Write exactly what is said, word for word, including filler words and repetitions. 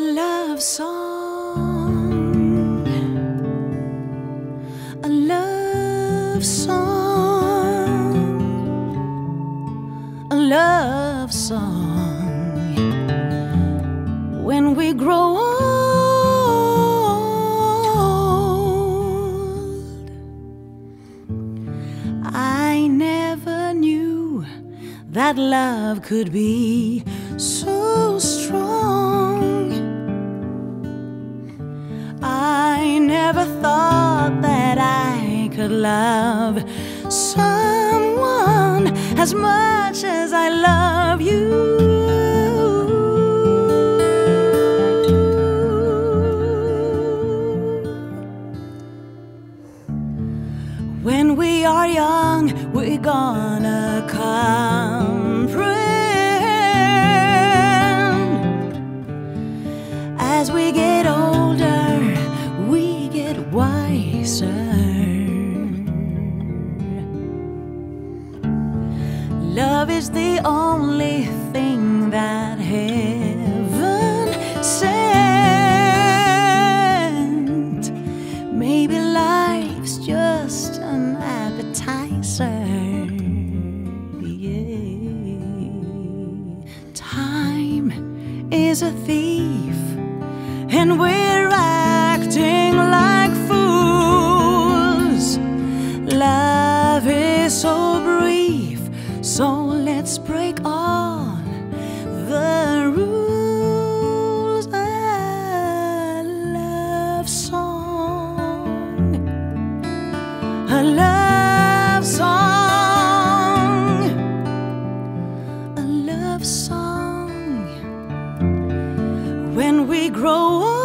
love song, a love song, a love song. When we grow old, I never knew that love could be so strong. I never thought that I could love someone as much as I love you. When we are young, we're gonna comprehend. As we get older, we get wiser. Love is the only thing that heaven sent. Maybe life's just an appetizer. Yeah. Time is a thief, and we're acting like fools. Love is so brief, so let's break all the rules. A love song, a love song, a love song. When we grow up,